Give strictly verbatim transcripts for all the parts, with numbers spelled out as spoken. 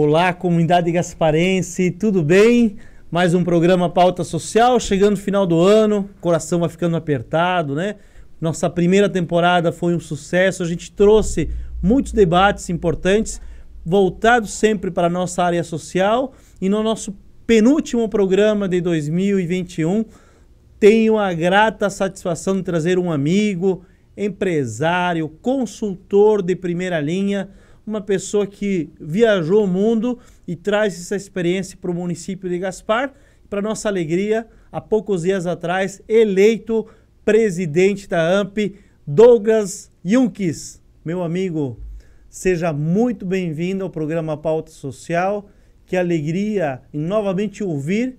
Olá, comunidade gasparense, tudo bem? Mais um programa Pauta Social, chegando no final do ano, coração vai ficando apertado, né? Nossa primeira temporada foi um sucesso, a gente trouxe muitos debates importantes, voltados sempre para a nossa área social, e no nosso penúltimo programa de dois mil e vinte e um, tenho a grata satisfação de trazer um amigo, empresário, consultor de primeira linha, uma pessoa que viajou o mundo e traz essa experiência para o município de Gaspar. Para nossa alegria, há poucos dias atrás, eleito presidente da AMPE, Douglas Junkes. Meu amigo, seja muito bem-vindo ao programa Pauta Social. Que alegria em novamente ouvir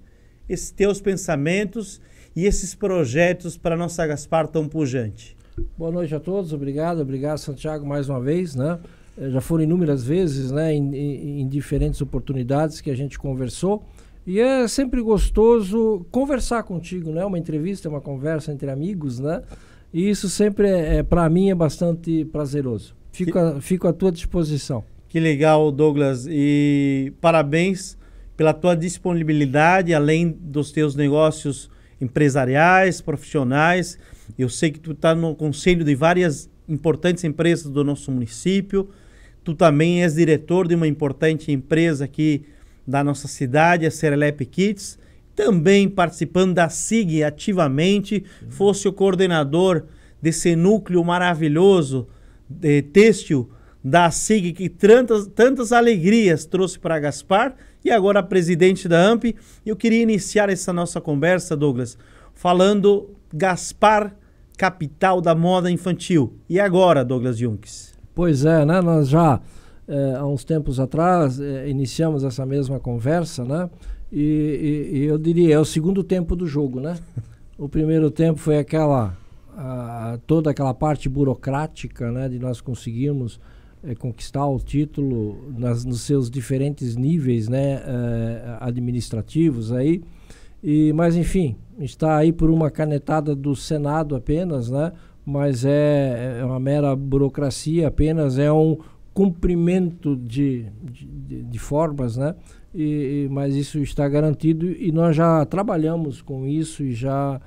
esses teus pensamentos e esses projetos para nossa Gaspar tão pujante. Boa noite a todos, obrigado, obrigado Santiago mais uma vez, né? Já foram inúmeras vezes, né, em, em, em diferentes oportunidades que a gente conversou. E é sempre gostoso conversar contigo, né? Uma entrevista, uma conversa entre amigos, né? E isso sempre, é, é, para mim, é bastante prazeroso. Fico, que, a, fico à tua disposição. Que legal, Douglas. E parabéns pela tua disponibilidade, além dos teus negócios empresariais, profissionais. Eu sei que tu está no conselho de várias importantes empresas do nosso município. Tu também és diretor de uma importante empresa aqui da nossa cidade, a Cerelep Kids, também participando da S I G ativamente, uhum. Fosse o coordenador desse núcleo maravilhoso de têxtil da S I G, que tantas, tantas alegrias trouxe para Gaspar, e agora presidente da AMPE. Eu queria iniciar essa nossa conversa, Douglas, falando Gaspar, capital da moda infantil. E agora, Douglas Junkes? Pois é, né? Nós já eh, há uns tempos atrás eh, iniciamos essa mesma conversa, né? E, e, e eu diria, é o segundo tempo do jogo, né? O primeiro tempo foi aquela, a, toda aquela parte burocrática, né? De nós conseguirmos eh, conquistar o título nas, nos seus diferentes níveis, né? Eh, administrativos aí. E, mas enfim, está aí por uma canetada do Senado apenas, né? Mas é, é uma mera burocracia apenas, é um cumprimento de, de, de formas, né? E, mas isso está garantido e nós já trabalhamos com isso e já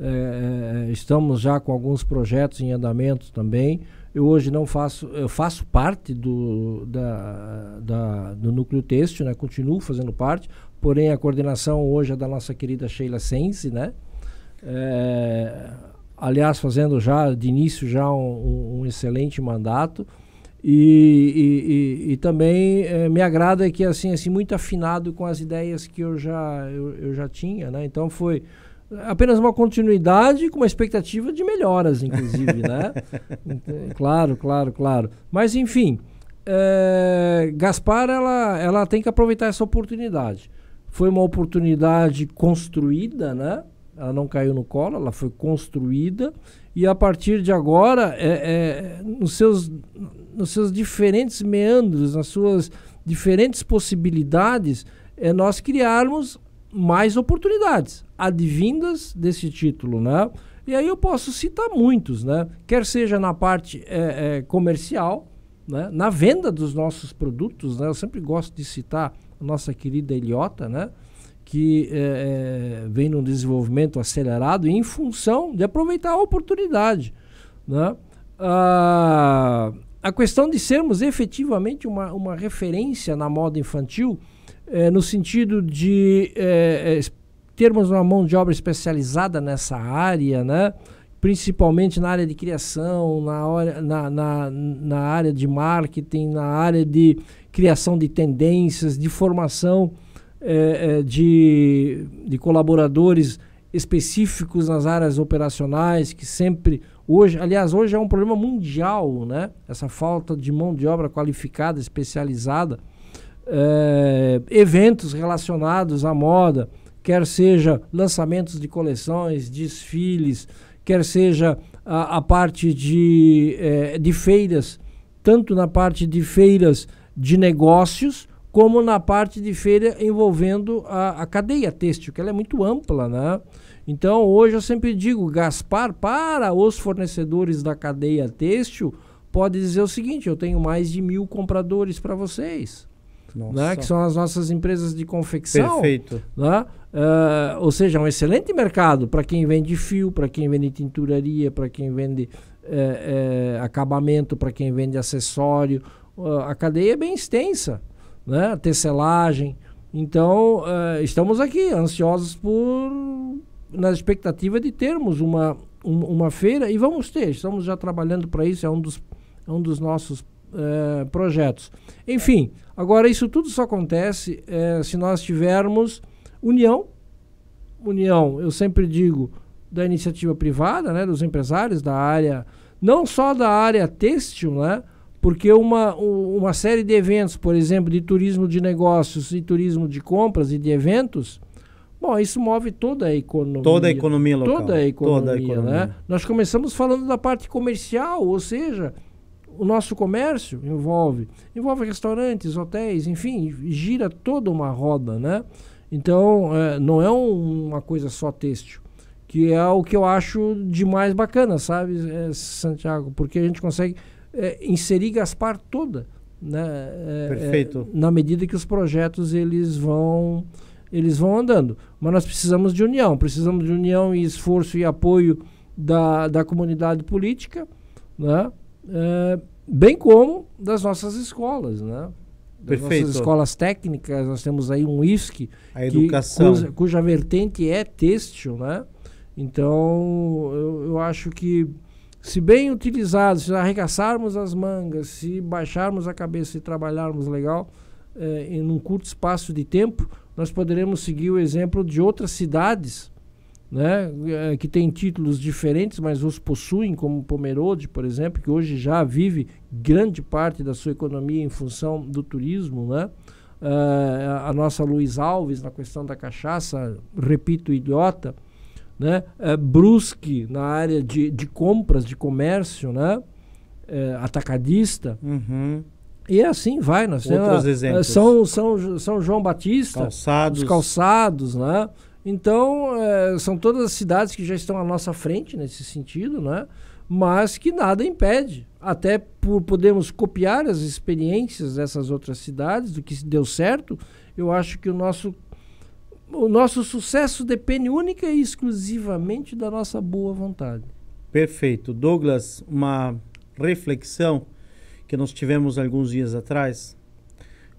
é, estamos já com alguns projetos em andamento também. Eu hoje não faço, eu faço parte do, da, da, do núcleo têxtil, né? Continuo fazendo parte. Porém, a coordenação hoje é da nossa querida Sheila Sense, né? É, aliás, fazendo já de início já um, um excelente mandato. E, e, e, e também é, me agrada que assim, assim, muito afinado com as ideias que eu já, eu, eu já tinha, né? Então foi apenas uma continuidade com uma expectativa de melhoras, inclusive, né? Claro, claro, claro. Mas, enfim, é, Gaspar, ela, ela tem que aproveitar essa oportunidade. Foi uma oportunidade construída, né? Ela não caiu no colo, ela foi construída. E a partir de agora, é, é, nos, seus, nos seus diferentes meandros, nas suas diferentes possibilidades, é nós criarmos mais oportunidades advindas desse título, né? E aí eu posso citar muitos, né? Quer seja na parte é, é, comercial, né? Na venda dos nossos produtos, né? Eu sempre gosto de citar a nossa querida Eliota, né? Que é, é, vem num desenvolvimento acelerado em função de aproveitar a oportunidade, né? Ah, a questão de sermos efetivamente uma, uma referência na moda infantil, é, no sentido de é, é, termos uma mão de obra especializada nessa área, né? Principalmente na área de criação, na, hora, na, na, na área de marketing, na área de criação de tendências, de formação é, é, de, de colaboradores específicos nas áreas operacionais, que sempre, hoje, aliás, hoje é um problema mundial, né? Essa falta de mão de obra qualificada, especializada. É, eventos relacionados à moda, quer seja lançamentos de coleções, desfiles, quer seja a, a parte de, é, de feiras, tanto na parte de feiras de negócios, como na parte de feira envolvendo a, a cadeia têxtil, que ela é muito ampla, né? Então, hoje eu sempre digo, Gaspar, para os fornecedores da cadeia têxtil, pode dizer o seguinte, eu tenho mais de mil compradores para vocês. né, que são as nossas empresas de confecção. Perfeito. Né? Uh, ou seja, é um excelente mercado para quem vende fio, para quem vende tinturaria, para quem vende uh, uh, acabamento, para quem vende acessório. Uh, a cadeia é bem extensa, né? Tecelagem. Então, uh, estamos aqui ansiosos por, na expectativa de termos uma, um, uma feira, e vamos ter, estamos já trabalhando para isso, é um dos, é um dos nossos uh, projetos. Enfim, agora isso tudo só acontece uh, se nós tivermos união, união, eu sempre digo, da iniciativa privada, né, dos empresários da área, não só da área têxtil, né, porque uma, uma série de eventos, por exemplo, de turismo de negócios e turismo de compras e de eventos, bom, isso move toda a economia. Toda a economia local. Toda a economia, toda a economia. Né? Nós começamos falando da parte comercial, ou seja, o nosso comércio envolve, envolve restaurantes, hotéis, enfim, gira toda uma roda, né? Então, é, não é um, uma coisa só têxtil, que é o que eu acho de mais bacana, sabe, é, Santiago? Porque a gente consegue é, inserir Gaspar toda, né? É, perfeito. É, na medida que os projetos eles vão, eles vão andando. Mas nós precisamos de união, precisamos de união e esforço e apoio da, da comunidade política, né? É, bem como das nossas escolas, né? Das nossas escolas técnicas, nós temos aí um I S C, a educação. Que, cuja, cuja vertente é têxtil, né? Então, eu, eu acho que, se bem utilizados, se arregaçarmos as mangas, se baixarmos a cabeça e trabalharmos legal, eh, em um curto espaço de tempo, nós poderemos seguir o exemplo de outras cidades, né? Eh, que têm títulos diferentes, mas os possuem, como Pomerode, por exemplo, que hoje já vive grande parte da sua economia em função do turismo, né? Eh, a nossa Luiz Alves, na questão da cachaça, repito, Eliota, né? É, Brusque na área de, de compras, de comércio, né? É, atacadista. Uhum. E assim vai. Nós outros a, exemplos. São, são, são João Batista. Calçados. Os calçados, né? Então, é, são todas as cidades que já estão à nossa frente nesse sentido, né? Mas que nada impede. Até por podermos copiar as experiências dessas outras cidades, do que deu certo, eu acho que o nosso... O nosso sucesso depende única e exclusivamente da nossa boa vontade. Perfeito. Douglas, uma reflexão que nós tivemos alguns dias atrás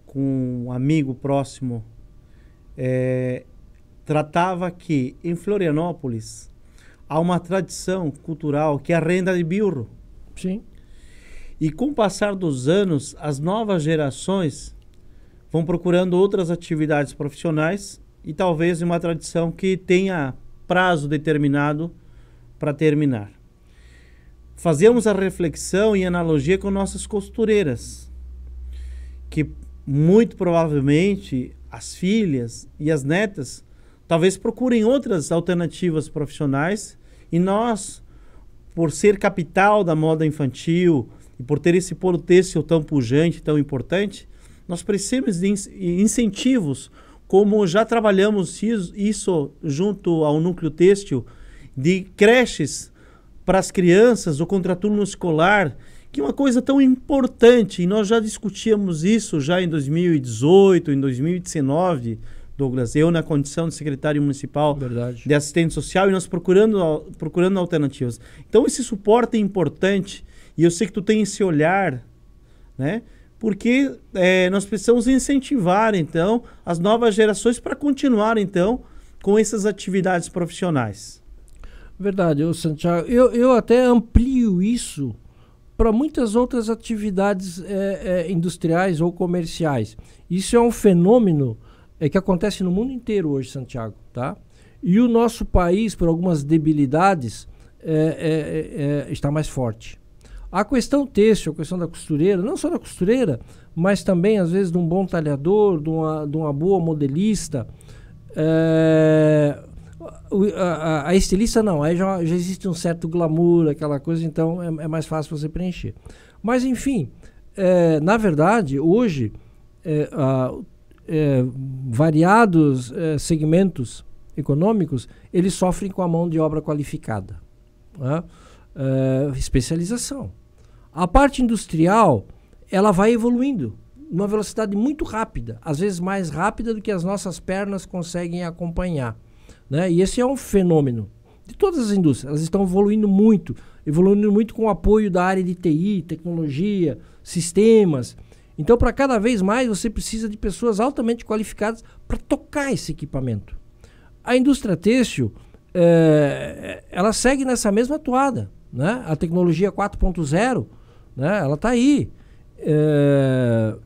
com um amigo próximo, é, tratava que em Florianópolis há uma tradição cultural que é a renda de bilro. Sim. E com o passar dos anos, as novas gerações vão procurando outras atividades profissionais e talvez uma tradição que tenha prazo determinado para terminar. Fazemos a reflexão e analogia com nossas costureiras, que muito provavelmente as filhas e as netas talvez procurem outras alternativas profissionais, e nós, por ser capital da moda infantil e por ter esse polo têxtil tão pujante, tão importante, nós precisamos de incentivos. Como já trabalhamos isso junto ao núcleo têxtil, de creches para as crianças, o contraturno escolar, que é uma coisa tão importante, e nós já discutíamos isso já em dois mil e dezoito, em dois mil e dezenove, Douglas, eu na condição de secretário municipal Verdade. De assistente social, e nós procurando, procurando alternativas. Então esse suporte é importante, e eu sei que tu tem esse olhar, né? Porque é, nós precisamos incentivar, então, as novas gerações para continuar, então, com essas atividades profissionais. Verdade, eu, Santiago. Eu, eu até amplio isso para muitas outras atividades é, é, industriais ou comerciais. Isso é um fenômeno é, que acontece no mundo inteiro hoje, Santiago, tá? E o nosso país, por algumas debilidades, é, é, é, está mais forte. A questão têxtil, a questão da costureira, não só da costureira, mas também, às vezes, de um bom talhador, de uma, de uma boa modelista. É, a, a, a estilista não, aí já, já existe um certo glamour, aquela coisa, então é, é mais fácil você preencher. Mas, enfim, é, na verdade, hoje, é, a, é, variados é, segmentos econômicos, eles sofrem com a mão de obra qualificada, né? É, especialização. A parte industrial, ela vai evoluindo numa velocidade muito rápida, às vezes mais rápida do que as nossas pernas conseguem acompanhar, né? E esse é um fenômeno de todas as indústrias. Elas estão evoluindo muito, evoluindo muito com o apoio da área de T I, tecnologia, sistemas. Então, para cada vez mais, você precisa de pessoas altamente qualificadas para tocar esse equipamento. A indústria têxtil, é, ela segue nessa mesma toada, né? A tecnologia quatro ponto zero, né? Ela está aí. É,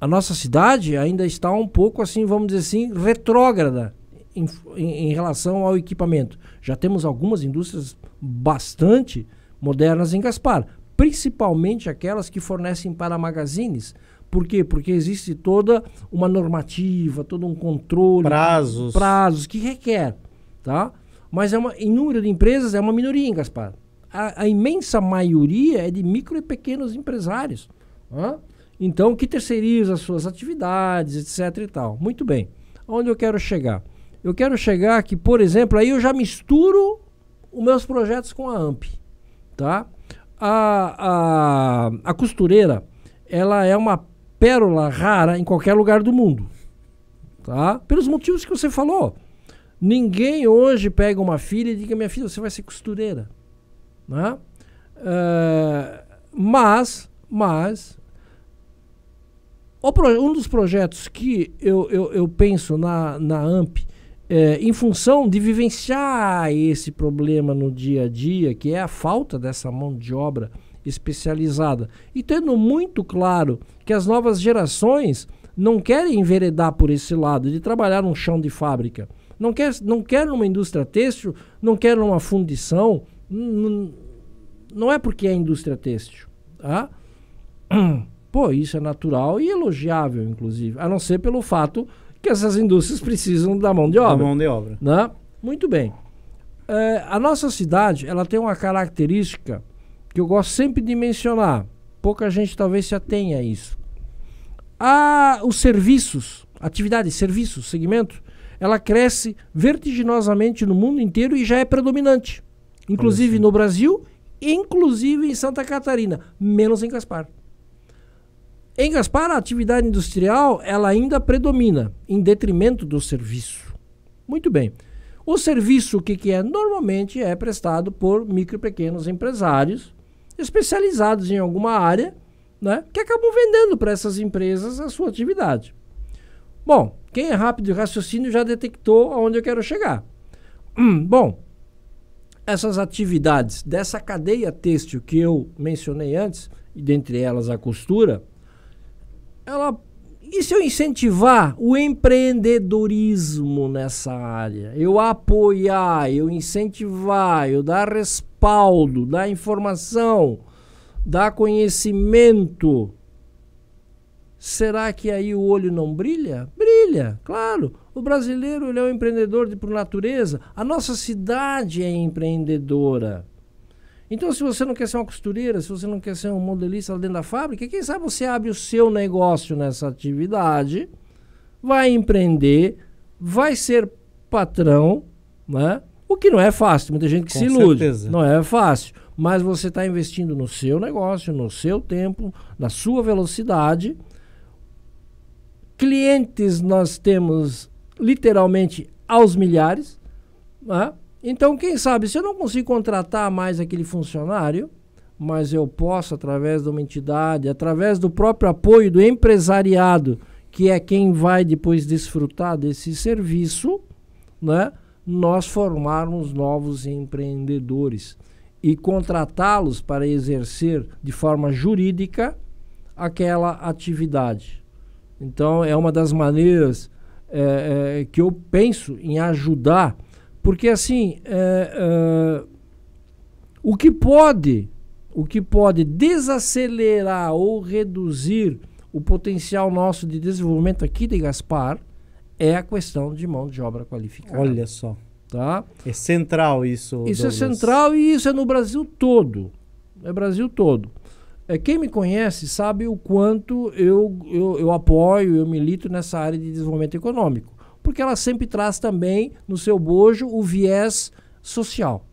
a nossa cidade ainda está um pouco assim, vamos dizer assim, retrógrada em, em, em relação ao equipamento. Já temos algumas indústrias bastante modernas em Gaspar, principalmente aquelas que fornecem para magazines. Por quê? Porque existe toda uma normativa, todo um controle, prazos, prazos que requer, tá? Mas é uma, em número de empresas é uma minoria em Gaspar. A, a imensa maioria é de micro e pequenos empresários, né? Então, que terceiriza as suas atividades, etc e tal. Muito bem. Onde eu quero chegar? Eu quero chegar que, por exemplo, aí eu já misturo os meus projetos com a AMPE, tá? A, a, a costureira, ela é uma pérola rara em qualquer lugar do mundo, tá? Pelos motivos que você falou. Ninguém hoje pega uma filha e diga: minha filha, você vai ser costureira, né? uh, mas mas o pro, um dos projetos que eu, eu, eu penso na, na AMPE, é, em função de vivenciar esse problema no dia a dia, que é a falta dessa mão de obra especializada, e tendo muito claro que as novas gerações não querem enveredar por esse lado de trabalhar num chão de fábrica, não quer, não quer numa indústria têxtil, não quer numa fundição, não é porque é indústria têxtil, tá? Pô, isso é natural e elogiável, inclusive, a não ser pelo fato que essas indústrias precisam da mão de obra. Da mão de obra. Né? Muito bem. É, a nossa cidade, ela tem uma característica que eu gosto sempre de mencionar, pouca gente talvez se atenha a isso. A, os serviços, atividades, serviços, segmento, ela cresce vertiginosamente no mundo inteiro e já é predominante. Inclusive assim? No Brasil, inclusive em Santa Catarina, menos em Gaspar. Em Gaspar, a atividade industrial, ela ainda predomina, em detrimento do serviço. Muito bem. O serviço, o que, que é? Normalmente é prestado por micro e pequenos empresários, especializados em alguma área, né, que acabam vendendo para essas empresas a sua atividade. Bom, quem é rápido de raciocínio já detectou aonde eu quero chegar. Hum, bom, essas atividades dessa cadeia têxtil que eu mencionei antes, e dentre elas a costura, ela, e se eu incentivar o empreendedorismo nessa área, eu apoiar, eu incentivar, eu dar respaldo, dar informação, dar conhecimento, será que aí o olho não brilha? Brilha, claro. O brasileiro, ele é um empreendedor de, por natureza. A nossa cidade é empreendedora. Então, se você não quer ser uma costureira, se você não quer ser um modelista lá dentro da fábrica, quem sabe você abre o seu negócio nessa atividade, vai empreender, vai ser patrão, né? O que não é fácil, muita gente que se ilude. Com certeza. Não é fácil, mas você está investindo no seu negócio, no seu tempo, na sua velocidade. Clientes nós temos literalmente aos milhares, né? Então, quem sabe, se eu não consigo contratar mais aquele funcionário, mas eu posso, através de uma entidade, através do próprio apoio do empresariado, que é quem vai depois desfrutar desse serviço, né, nós formarmos novos empreendedores e contratá-los para exercer de forma jurídica aquela atividade. Então, é uma das maneiras é, é, que eu penso em ajudar. Porque assim, é, é, o que pode, o que pode desacelerar ou reduzir o potencial nosso de desenvolvimento aqui de Gaspar é a questão de mão de obra qualificada. Olha só. Tá? É central isso. Isso, Douglas. É central, e isso é no Brasil todo. É Brasil todo. É, quem me conhece sabe o quanto eu, eu, eu apoio, eu milito nessa área de desenvolvimento econômico. Porque ela sempre traz também no seu bojo o viés social,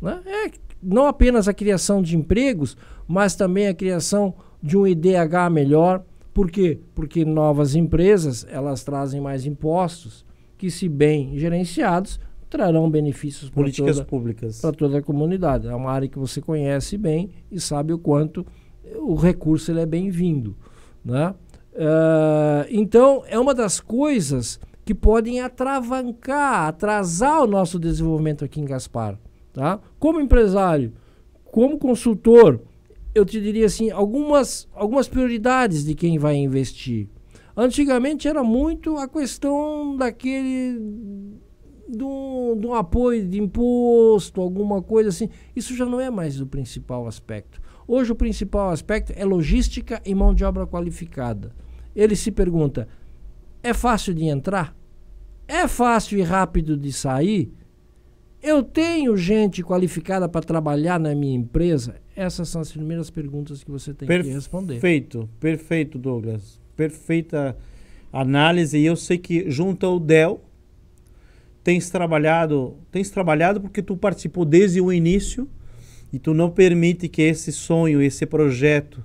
né? É não apenas a criação de empregos, mas também a criação de um I D H melhor, Por quê? Porque novas empresas, elas trazem mais impostos que, se bem gerenciados, trarão benefícios para políticas públicas, para toda a comunidade. É uma área que você conhece bem e sabe o quanto o recurso ele é bem-vindo, né? Uh, então, é uma das coisas que podem atravancar, atrasar o nosso desenvolvimento aqui em Gaspar, tá? Como empresário, como consultor, eu te diria assim, algumas, algumas prioridades de quem vai investir. Antigamente era muito a questão daquele... de um apoio de imposto, alguma coisa assim. Isso já não é mais o principal aspecto. Hoje o principal aspecto é logística e mão de obra qualificada. Ele se pergunta, é fácil de entrar? É fácil e rápido de sair? Eu tenho gente qualificada para trabalhar na minha empresa? Essas são as primeiras perguntas que você tem Perfe- que responder. Perfeito, perfeito, Douglas. Perfeita análise. E eu sei que junto ao D E L, Tens trabalhado, tens trabalhado porque tu participou desde o início e tu não permite que esse sonho, esse projeto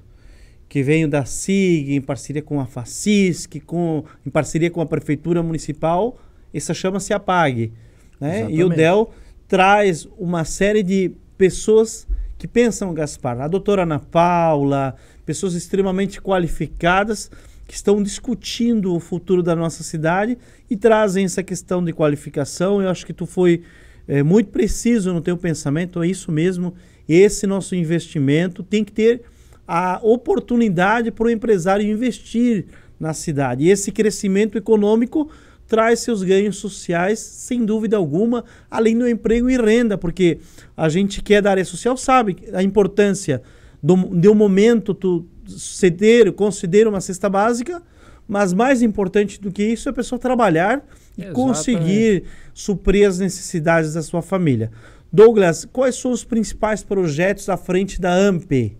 que veio da S I G, em parceria com a FACISC, com, em parceria com a Prefeitura Municipal, essa chama se apague, né? E o D E L traz uma série de pessoas que pensam, Gaspar, a doutora Ana Paula, pessoas extremamente qualificadas, que estão discutindo o futuro da nossa cidade e trazem essa questão de qualificação. Eu acho que tu foi é, muito preciso no teu pensamento, é isso mesmo. Esse nosso investimento tem que ter a oportunidade para o empresário investir na cidade. E esse crescimento econômico traz seus ganhos sociais, sem dúvida alguma, além do emprego e renda, porque a gente que é da área social sabe a importância do, de um momento tu ceder, considero uma cesta básica, mas mais importante do que isso é a pessoa trabalhar e Exatamente. conseguir suprir as necessidades da sua família. Douglas, quais são os principais projetos à frente da AMPE?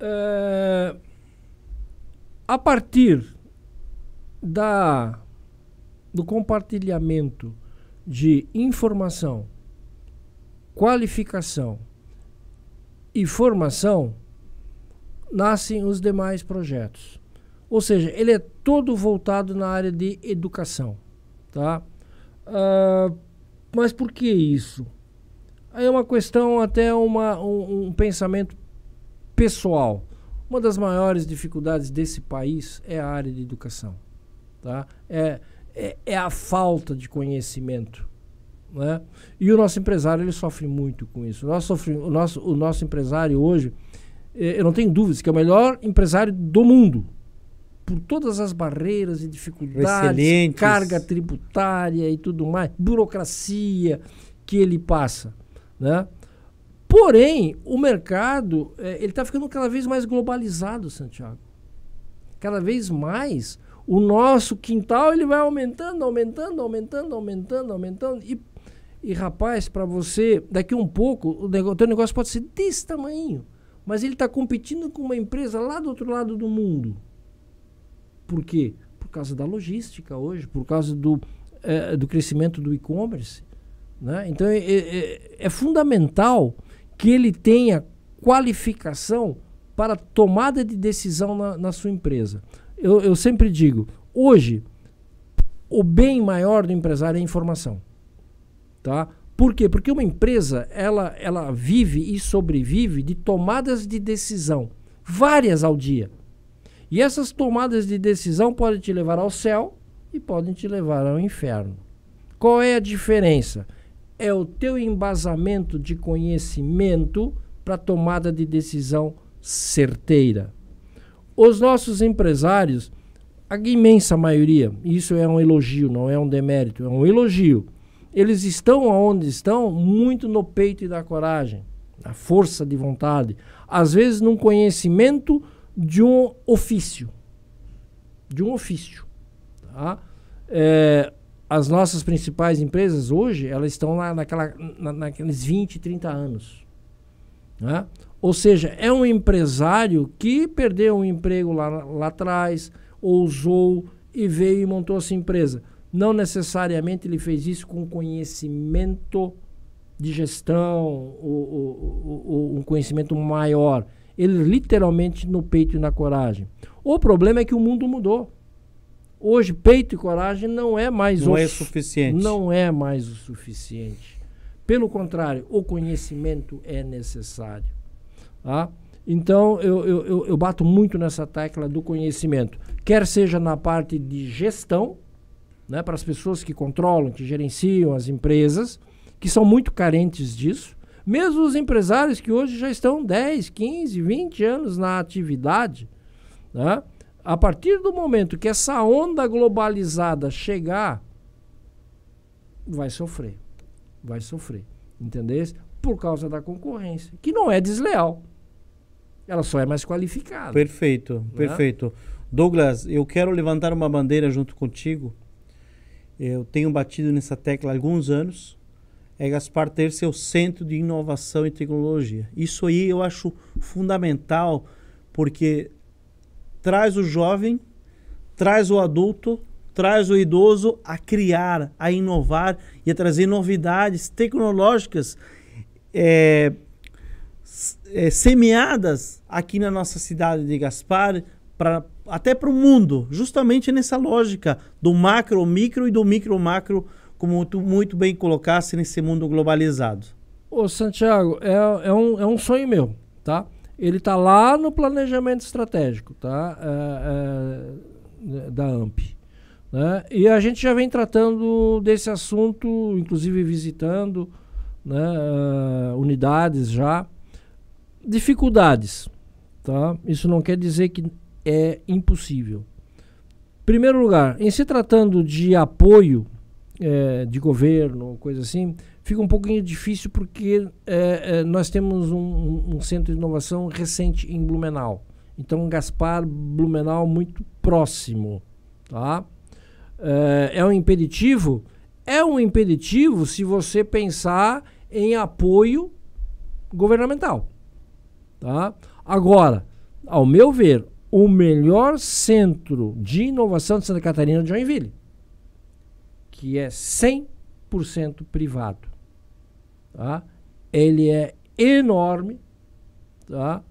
É, a partir da, do compartilhamento de informação, qualificação e formação, nascem os demais projetos. Ou seja, ele é todo voltado na área de educação, tá? Uh, mas por que isso? Aí é uma questão, até uma, um, um pensamento pessoal. Uma das maiores dificuldades desse país é a área de educação, tá? É, é, é a falta de conhecimento, né? E o nosso empresário, ele sofre muito com isso. Nós sofre, o, nosso, o nosso empresário hoje... Eu não tenho dúvidas que é o melhor empresário do mundo. Por todas as barreiras e dificuldades, Excelentes. carga tributária e tudo mais, burocracia que ele passa, né? Porém, o mercado, ele está ficando cada vez mais globalizado, Santiago. Cada vez mais, o nosso quintal, ele vai aumentando, aumentando, aumentando, aumentando, aumentando. E, e rapaz, para você, daqui um pouco, o, o teu negócio pode ser desse tamanho. Mas ele está competindo com uma empresa lá do outro lado do mundo. Por quê? Por causa da logística hoje, por causa do, é, do crescimento do e-commerce, né? Então, é, é, é fundamental que ele tenha qualificação para tomada de decisão na, na sua empresa. Eu, eu sempre digo, hoje, o bem maior do empresário é a informação, tá? Por quê? Porque uma empresa, ela, ela vive e sobrevive de tomadas de decisão, várias ao dia. E essas tomadas de decisão podem te levar ao céu e podem te levar ao inferno. Qual é a diferença? É o teu embasamento de conhecimento para tomada de decisão certeira. Os nossos empresários, a imensa maioria, isso é um elogio, não é um demérito, é um elogio. Eles estão aonde estão muito no peito e da coragem, na força de vontade, às vezes num conhecimento de um ofício, de um ofício, tá? É, as nossas principais empresas hoje, elas estão lá naquela, na, naqueles vinte, trinta anos, né? Ou seja, é um empresário que perdeu um emprego lá, lá atrás, ousou e veio e montou essa empresa. Não necessariamente ele fez isso com conhecimento de gestão, ou, ou, ou, ou um conhecimento maior. ele literalmente no peito e na coragem. O problema é que o mundo mudou. Hoje, peito e coragem não é mais não o, é suficiente. Não é mais o suficiente. Pelo contrário, o conhecimento é necessário. Tá? Então, eu, eu, eu, eu bato muito nessa tecla do conhecimento. Quer seja na parte de gestão, né, para as pessoas que controlam, que gerenciam as empresas, que são muito carentes disso. Mesmo os empresários que hoje já estão dez, quinze, vinte anos na atividade, né? A partir do momento que essa onda globalizada chegar, vai sofrer, vai sofrer, entendeu? Por causa da concorrência, que não é desleal, ela só é mais qualificada. Perfeito, né? Perfeito. Douglas, eu quero levantar uma bandeira junto contigo, eu tenho batido nessa tecla há alguns anos, é Gaspar ter seu centro de inovação e tecnologia. Isso aí eu acho fundamental, porque traz o jovem, traz o adulto, traz o idoso a criar, a inovar e a trazer novidades tecnológicas é, é, semeadas aqui na nossa cidade de Gaspar, pra, até para o mundo, justamente nessa lógica do macro, micro e do micro, macro, como tu muito bem colocasse nesse mundo globalizado. Ô Santiago, é, é, um, é um sonho meu, tá? Ele está lá no planejamento estratégico, tá? é, é, da AMPE. Né? E a gente já vem tratando desse assunto, inclusive visitando, né, uh, unidades já. Dificuldades. Tá? Isso não quer dizer que é impossível. Em primeiro lugar, em se tratando de apoio é, de governo, coisa assim, fica um pouquinho difícil porque é, é, nós temos um, um centro de inovação recente em Blumenau. Então, Gaspar, Blumenau, muito próximo. Tá? É, é um impeditivo? É um impeditivo se você pensar em apoio governamental. Tá? Agora, ao meu ver, o melhor centro de inovação de Santa Catarina é Joinville, que é cem por cento privado. Tá? Ele é enorme, tá?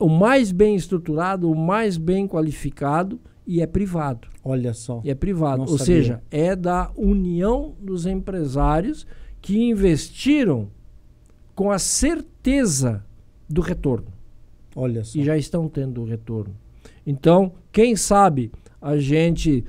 O mais bem estruturado, o mais bem qualificado e é privado. Olha só. E é privado, ou seja, é da união dos empresários que investiram com a certeza do retorno. Olha só. E já estão tendo o retorno. Então, quem sabe a gente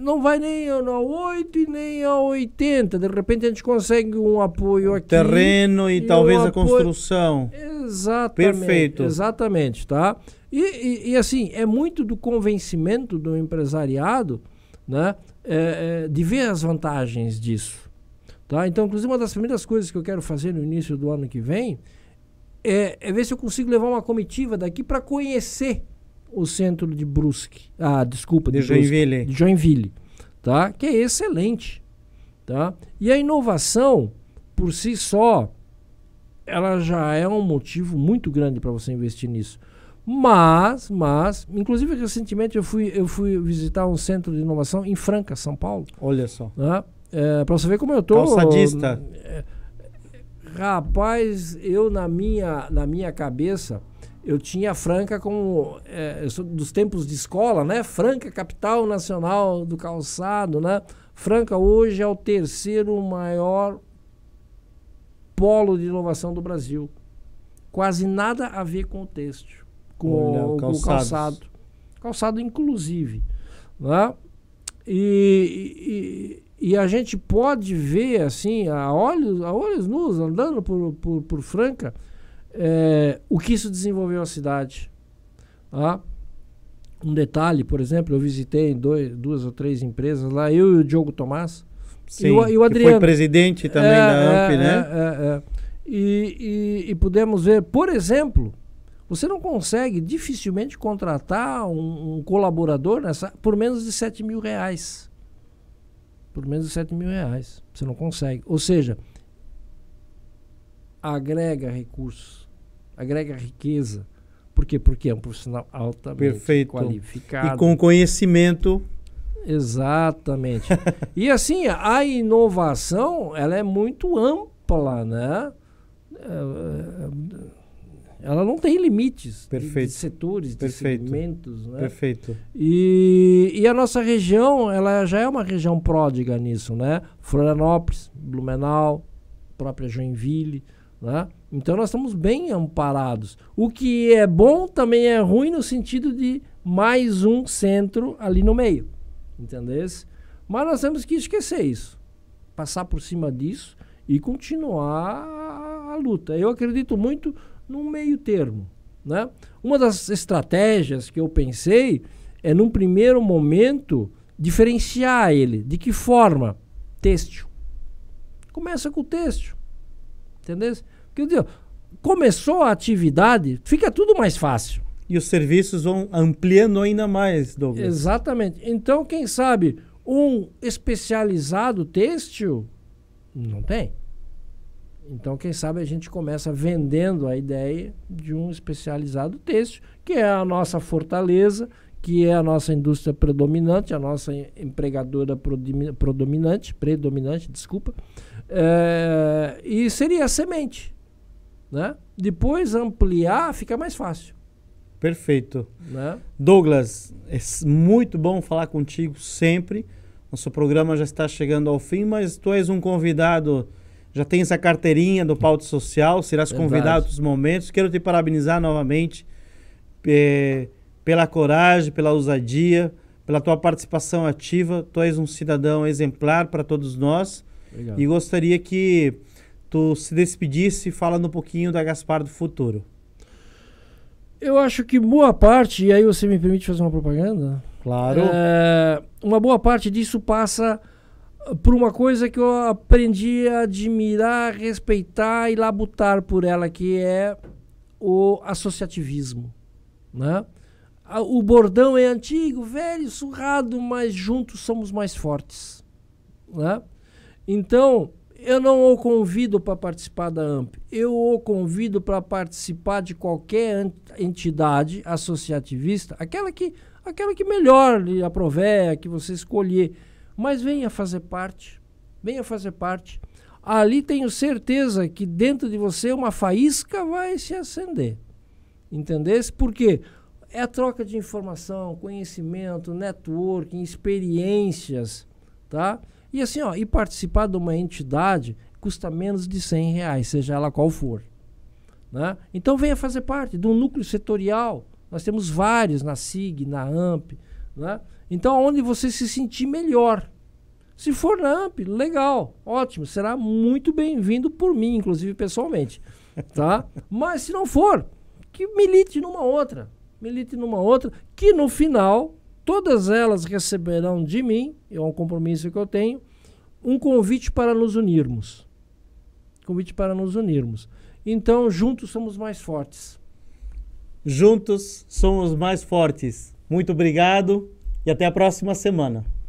não vai nem ao oito e nem ao oitenta. De repente a gente consegue um apoio aqui. Terreno e, e talvez um apoio... a construção. Exatamente. Perfeito. Exatamente, tá? E, e, e assim, é muito do convencimento do empresariado, né? É, é, de ver as vantagens disso. Tá? Então, inclusive, uma das primeiras coisas que eu quero fazer no início do ano que vem é, é ver se eu consigo levar uma comitiva daqui para conhecer o centro de Brusque, ah, desculpa, de, de Joinville, Brusque, de Joinville, tá? Que é excelente, tá? E a inovação, por si só, ela já é um motivo muito grande para você investir nisso. Mas, mas, inclusive recentemente eu fui, eu fui visitar um centro de inovação em Franca, São Paulo. Olha só. Né? É, para você ver como eu tô. Calçadista. É, rapaz, eu na minha, na minha cabeça... Eu tinha Franca como... É, eu sou dos tempos de escola, né? Franca, capital nacional do calçado, né? Franca hoje é o terceiro maior polo de inovação do Brasil. Quase nada a ver com o têxtil, com, Olha, o, com o calçado. Calçado, inclusive. Né? E, e, e a gente pode ver, assim, a olhos, a olhos nus, andando por, por, por Franca... É, o que isso desenvolveu a cidade, tá? Um detalhe, por exemplo, eu visitei dois, duas ou três empresas lá, eu e o Diogo Tomás. Sim, e o, e o Adriano, que foi presidente também é, da AMPE, é, né? É, é, é. E, e, e pudemos ver, por exemplo, você não consegue dificilmente contratar um, um colaborador nessa, por menos de sete mil reais. Por menos de sete mil reais. Você não consegue. Ou seja, agrega recursos, agrega riqueza. Por quê? Porque é um profissional altamente Perfeito. qualificado. E com conhecimento. Exatamente. E assim, a inovação, ela é muito ampla, né? Ela não tem limites de, de setores, Perfeito. de segmentos. Né? Perfeito. E, e a nossa região, ela já é uma região pródiga nisso, né? Florianópolis, Blumenau, própria Joinville, né? Então nós estamos bem amparados. O que é bom também é ruim no sentido de mais um centro ali no meio, entendesse? Mas nós temos que esquecer isso, passar por cima disso e continuar a, a luta. Eu acredito muito num meio termo, né? Uma das estratégias que eu pensei é, num primeiro momento, diferenciar ele. De que forma? Têxtil. Começa com o têxtil, entendeu? Quer dizer, começou a atividade, fica tudo mais fácil. E os serviços vão ampliando ainda mais, Douglas. Exatamente. Então, quem sabe, um especializado têxtil não tem. Então, quem sabe a gente começa vendendo a ideia de um especializado têxtil, que é a nossa fortaleza, que é a nossa indústria predominante, a nossa empregadora predominante, predominante, desculpa, é, e seria a semente, né? Depois ampliar fica mais fácil. Perfeito. Né? Douglas, é muito bom falar contigo sempre. Nosso programa já está chegando ao fim, mas tu és um convidado... Já tem essa carteirinha do Pauta Social, serás Verdade. convidado nos momentos. Quero te parabenizar novamente eh, pela coragem, pela ousadia, pela tua participação ativa. Tu és um cidadão exemplar para todos nós. Obrigado. E gostaria que tu se despedisse falando um pouquinho da Gaspar do Futuro. Eu acho que boa parte, e aí você me permite fazer uma propaganda? Claro. É, uma boa parte disso passa... por uma coisa que eu aprendi a admirar, respeitar e labutar por ela, que é o associativismo, né? O bordão é antigo, velho, surrado, mas juntos somos mais fortes, né? Então, eu não o convido para participar da AMPE, eu o convido para participar de qualquer entidade associativista, aquela que, aquela que melhor lhe aprover, que você escolher. Mas venha fazer parte, venha fazer parte. Ali tenho certeza que dentro de você uma faísca vai se acender. Entendesse? Por quê? É a troca de informação, conhecimento, networking, experiências, tá? E assim, ó, e participar de uma entidade custa menos de cem reais, seja ela qual for, né? Então venha fazer parte de um núcleo setorial. Nós temos vários na S I G, na AMPE, né? Então, onde você se sentir melhor. Se for na AMPE, legal, ótimo, será muito bem-vindo por mim, inclusive pessoalmente, tá? Mas se não for, que milite numa outra, milite numa outra, que no final, todas elas receberão de mim, é um compromisso que eu tenho, um convite para nos unirmos. Convite para nos unirmos. Então, juntos somos mais fortes. Juntos somos mais fortes. Muito obrigado. E até a próxima semana.